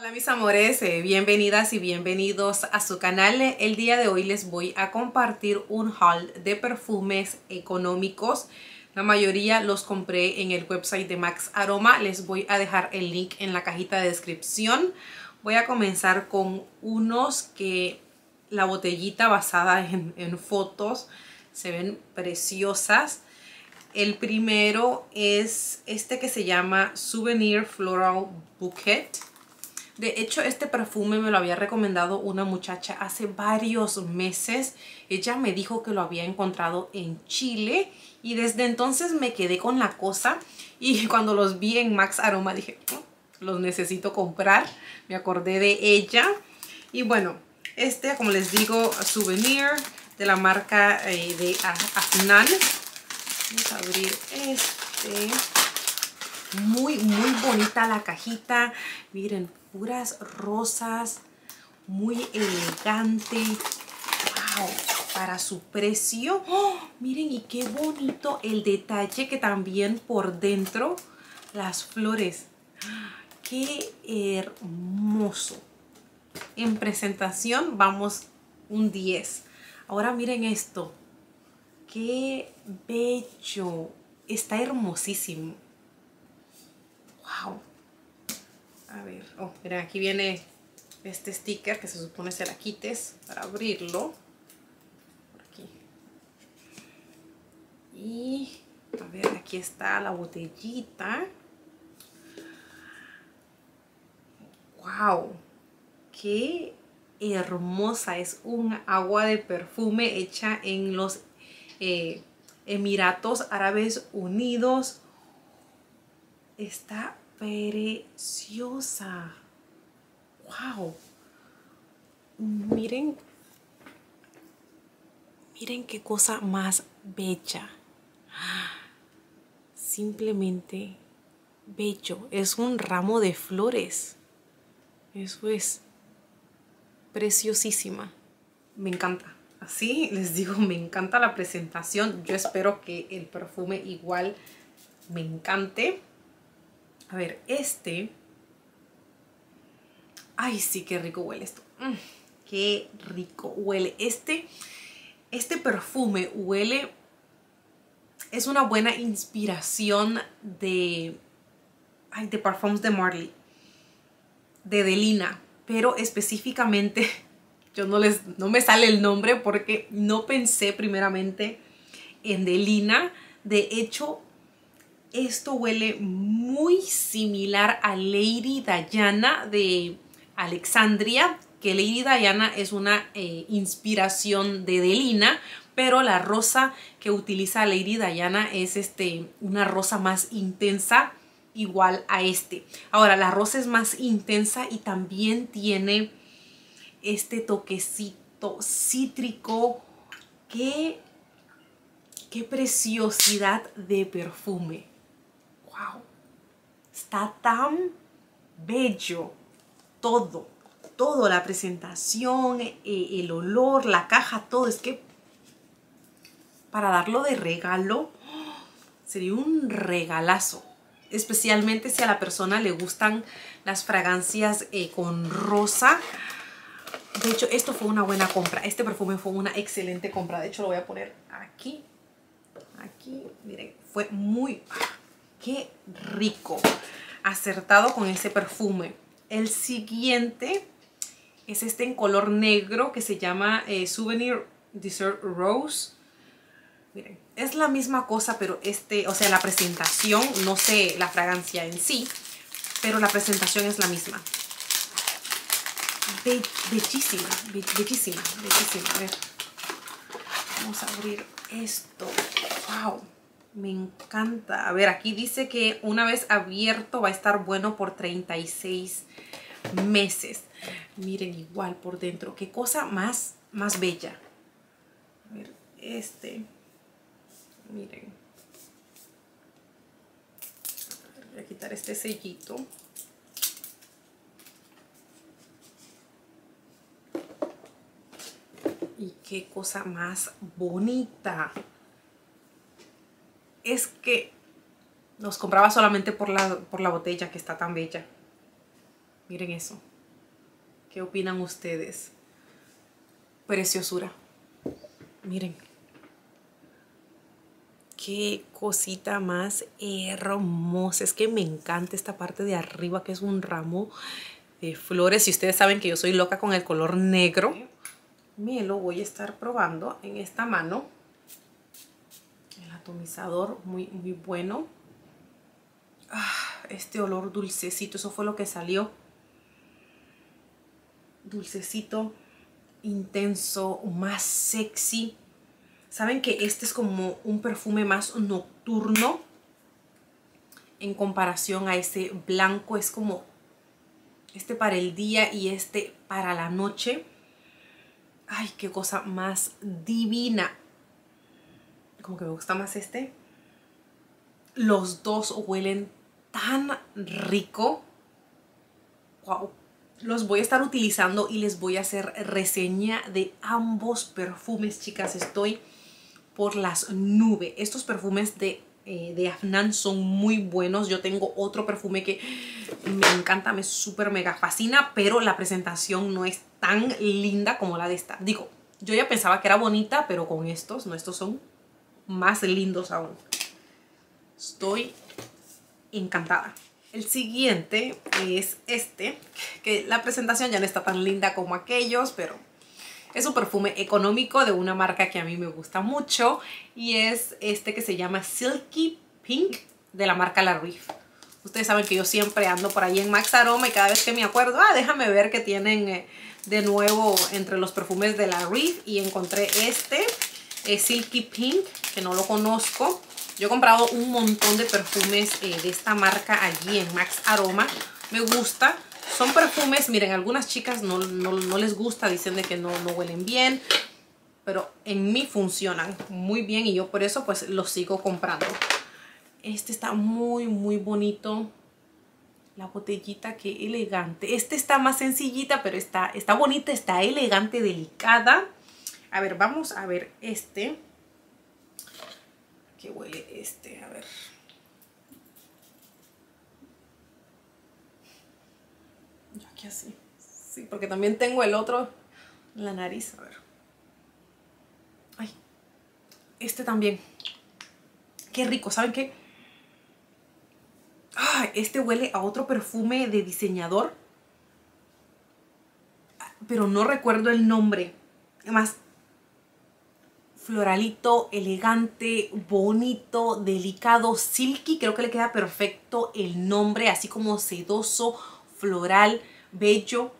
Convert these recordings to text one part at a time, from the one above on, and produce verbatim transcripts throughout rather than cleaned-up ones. Hola mis amores, eh, bienvenidas y bienvenidos a su canal. El día de hoy les voy a compartir un haul de perfumes económicos. La mayoría los compré en el website de Max Aroma. Les voy a dejar el link en la cajita de descripción. Voy a comenzar con unos que la botellita basada en, en fotos se ven preciosas. El primero es este que se llama Souvenir Floral Bouquet. De hecho, este perfume me lo había recomendado una muchacha hace varios meses. Ella me dijo que lo había encontrado en Chile y desde entonces me quedé con la cosa. Y cuando los vi en Max Aroma dije, los necesito comprar. Me acordé de ella. Y bueno, este, como les digo, Souvenir de la marca eh, de Afnan. Vamos a abrir este. Muy, muy bonita la cajita. Miren, puras rosas. Muy elegante. ¡Wow! Para su precio. ¡Oh! Miren, y qué bonito el detalle que también por dentro las flores. ¡Qué hermoso! En presentación vamos un diez. Ahora miren esto. ¡Qué bello! Está hermosísimo. ¡Wow! A ver, oh, miren, aquí viene este sticker que se supone se la quites para abrirlo. Por aquí. Y, a ver, aquí está la botellita. ¡Wow! ¡Qué hermosa! Es un agua de perfume hecha en los eh, Emiratos Árabes Unidos. Está preciosa. ¡Wow! Miren. Miren qué cosa más bella. Simplemente bello. Es un ramo de flores. Eso es. Preciosísima. Me encanta. Así les digo, me encanta la presentación. Yo espero que el perfume igual me encante. A ver, este. Ay, sí, qué rico huele esto. Mm, qué rico huele. Este, este perfume huele. Es una buena inspiración de. Ay, de Parfums de Marley. De Delina. Pero específicamente. Yo no les. No me sale el nombre porque no pensé primeramente en Delina. De hecho. Esto huele muy similar a Lady Diana de Alexandria, que Lady Diana es una eh, inspiración de Delina, pero la rosa que utiliza Lady Diana es este, una rosa más intensa, igual a este. Ahora, la rosa es más intensa y también tiene este toquecito cítrico que... ¡Qué preciosidad de perfume! ¡Wow! Está tan bello todo, todo, la presentación, el olor, la caja, todo. Es que para darlo de regalo sería un regalazo, especialmente si a la persona le gustan las fragancias eh, con rosa. De hecho, esto fue una buena compra. Este perfume fue una excelente compra. De hecho, lo voy a poner aquí. Aquí, miren, fue muy... ¡Ah! ¡Qué rico! Acertado con ese perfume. El siguiente es este en color negro que se llama eh, Souvenir Dessert Rose. Miren, es la misma cosa, pero este, o sea, la presentación, no sé la fragancia en sí, pero la presentación es la misma. Be bellísima, be bellísima, bellísima. A ver, vamos a abrir esto. ¡Wow! Me encanta. A ver, aquí dice que una vez abierto va a estar bueno por treinta y seis meses. Miren, igual por dentro. ¡Qué cosa más, más bella! A ver, este. Miren. Voy a quitar este sellito. Y qué cosa más bonita. Es que los compraba solamente por la, por la botella que está tan bella. Miren eso. ¿Qué opinan ustedes? Preciosura. Miren. Qué cosita más hermosa. Es que me encanta esta parte de arriba, que es un ramo de flores. Y ustedes saben que yo soy loca con el color negro. Me lo voy a estar probando en esta mano. El atomizador, muy, muy bueno. Ah, este olor dulcecito, eso fue lo que salió. Dulcecito, intenso, más sexy. Saben que este es como un perfume más nocturno en comparación a este blanco. Es como este para el día y este para la noche. Ay, qué cosa más divina. Como que me gusta más este. Los dos huelen tan rico. Wow. Los voy a estar utilizando y les voy a hacer reseña de ambos perfumes, chicas. Estoy por las nubes. Estos perfumes de, eh, de Afnan son muy buenos. Yo tengo otro perfume que me encanta, me súper mega fascina, pero la presentación no es tan linda como la de esta. Digo, yo ya pensaba que era bonita, pero con estos, no, estos son más lindos aún. Estoy encantada. El siguiente es este, que la presentación ya no está tan linda como aquellos, pero es un perfume económico de una marca que a mí me gusta mucho. Y es este que se llama Silky Pink de la marca La Reef. Ustedes saben que yo siempre ando por ahí en Max Aroma y cada vez que me acuerdo, ah, déjame ver qué tienen de nuevo entre los perfumes de La Reef. Y encontré este, es Silky Pink, que no lo conozco. Yo he comprado un montón de perfumes eh, de esta marca allí en Max Aroma. Me gusta. Son perfumes, miren, algunas chicas no, no, no les gusta, dicen de que no, no huelen bien. Pero en mí funcionan muy bien y yo por eso pues los sigo comprando. Este está muy, muy bonito. La botellita, qué elegante. Este está más sencillita, pero está, está bonita, está elegante, delicada. A ver, vamos a ver este. ¿Qué huele este? A ver. Yo aquí así. Sí, porque también tengo el otro en la nariz. A ver. Ay. Este también. Qué rico. ¿Saben qué? Ay, este huele a otro perfume de diseñador. Pero no recuerdo el nombre. Además, floralito, elegante, bonito, delicado, silky. Creo que le queda perfecto el nombre, así como sedoso, floral, bello.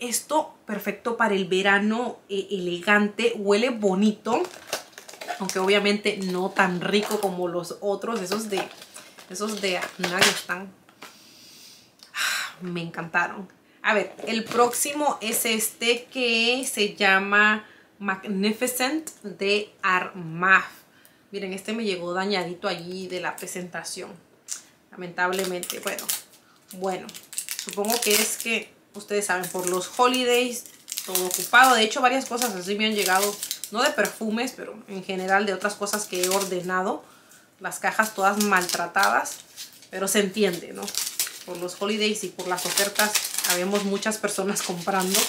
Esto perfecto para el verano, eh, elegante, huele bonito. Aunque obviamente no tan rico como los otros, esos de esos de Afnan están. Ah, me encantaron. A ver, el próximo es este que se llama Magnificent de Armaf. Miren, este me llegó dañadito allí de la presentación. Lamentablemente, bueno, bueno, supongo que es que ustedes saben, por los holidays, todo ocupado. De hecho, varias cosas así me han llegado, no de perfumes, pero en general de otras cosas que he ordenado. Las cajas todas maltratadas, pero se entiende, ¿no? Por los holidays y por las ofertas, habemos muchas personas comprando.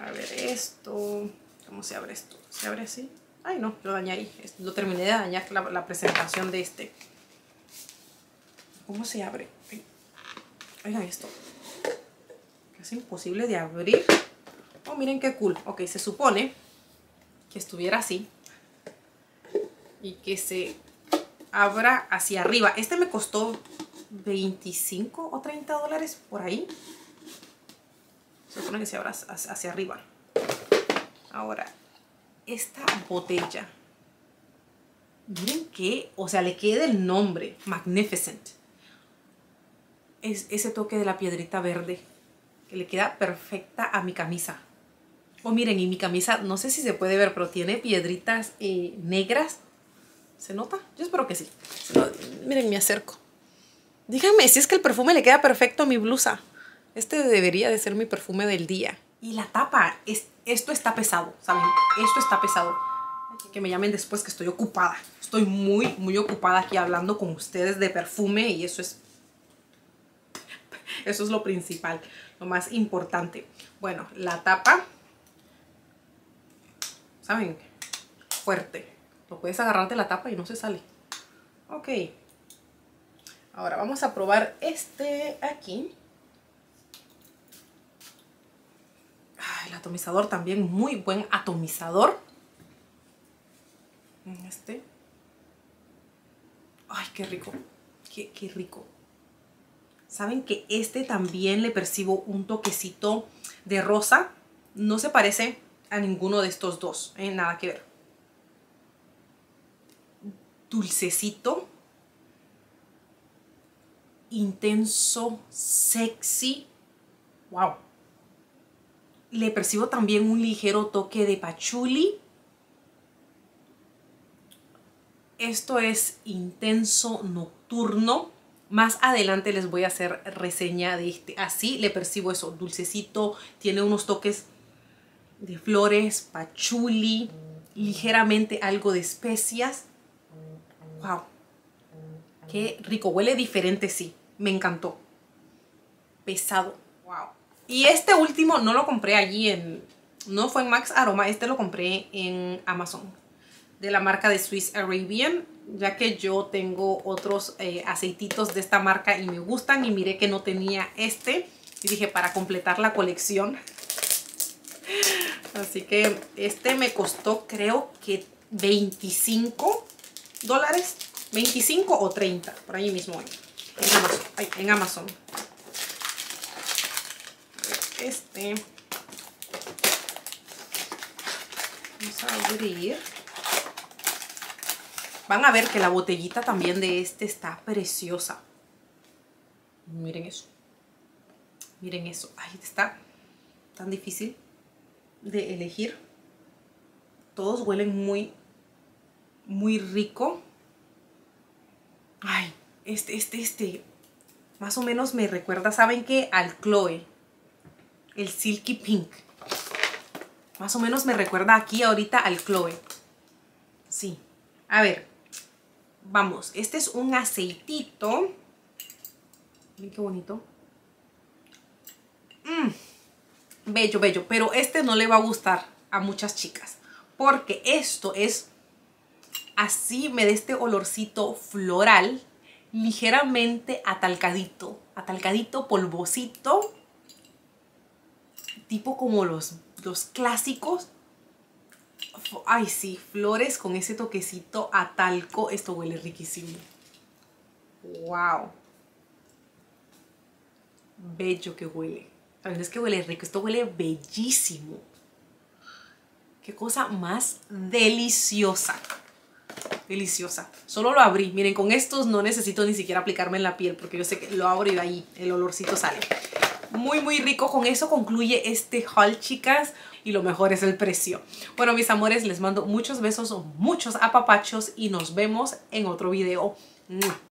A ver esto, ¿cómo se abre esto? ¿Se abre así? Ay no, lo dañé ahí, lo terminé de dañar la, la presentación de este. ¿Cómo se abre? Oigan esto, es imposible de abrir. Oh, miren qué cool. Ok, se supone que estuviera así y que se abra hacia arriba. Este me costó veinticinco o treinta dólares por ahí. Se supone que se abra hacia arriba. Ahora, esta botella. Miren que, o sea, le queda el nombre. Magnificent. Es ese toque de la piedrita verde. Que le queda perfecta a mi camisa. O oh, miren, y mi camisa, no sé si se puede ver, pero tiene piedritas eh, negras. ¿Se nota? Yo espero que sí. No, miren, me acerco. Díganme si es que el perfume le queda perfecto a mi blusa. Este debería de ser mi perfume del día. Y la tapa, es, esto está pesado, ¿saben? Esto está pesado. Que me llamen después, que estoy ocupada. Estoy muy, muy ocupada aquí hablando con ustedes de perfume y eso es Eso es lo principal, lo más importante. Bueno, la tapa, ¿saben? Fuerte. Lo puedes agarrar de la tapa y no se sale. Ok. Ahora vamos a probar este aquí. Ah, el atomizador también, muy buen atomizador. Este. Ay, qué rico. Qué, qué rico. Saben que este también le percibo un toquecito de rosa. No se parece a ninguno de estos dos. Eh, nada que ver. Dulcecito. Intenso. Sexy. Wow. Le percibo también un ligero toque de pachuli. Esto es intenso nocturno. Más adelante les voy a hacer reseña de este. Así le percibo eso, dulcecito. Tiene unos toques de flores, pachuli, ligeramente algo de especias. ¡Wow! ¡Qué rico! Huele diferente, sí. Me encantó. Pesado. ¡Wow! Y este último no lo compré allí en... No fue en Max Aroma. Este lo compré en Amazon. De la marca de Swiss Arabian, ya que yo tengo otros eh, aceititos de esta marca y me gustan, y miré que no tenía este y dije, para completar la colección. Así que este me costó, creo que veinticinco dólares, veinticinco o treinta, por ahí mismo en Amazon. Ay, en Amazon. Este vamos a abrir. Van a ver que la botellita también de este está preciosa. Miren eso. Miren eso. Ahí está. Tan difícil de elegir. Todos huelen muy, muy rico. Ay, este, este, este. Más o menos me recuerda, ¿saben qué? Al Chloe. El Silky Pink. Más o menos me recuerda aquí ahorita al Chloe. Sí. A ver. Vamos, este es un aceitito. Miren qué bonito. Mm, bello, bello. Pero este no le va a gustar a muchas chicas. Porque esto es así, me da este olorcito floral. Ligeramente atalcadito. Atalcadito, polvosito. Tipo como los, los clásicos. Ay, sí, flores con ese toquecito a talco. Esto huele riquísimo. ¡Wow! Bello que huele. También es que huele rico. Esto huele bellísimo. ¡Qué cosa más deliciosa! Deliciosa. Solo lo abrí. Miren, con estos no necesito ni siquiera aplicarme en la piel, porque yo sé que lo abro y de ahí el olorcito sale. Muy, muy rico. Con eso concluye este haul, chicas. Y lo mejor es el precio. Bueno, mis amores, les mando muchos besos, muchos apapachos y nos vemos en otro video.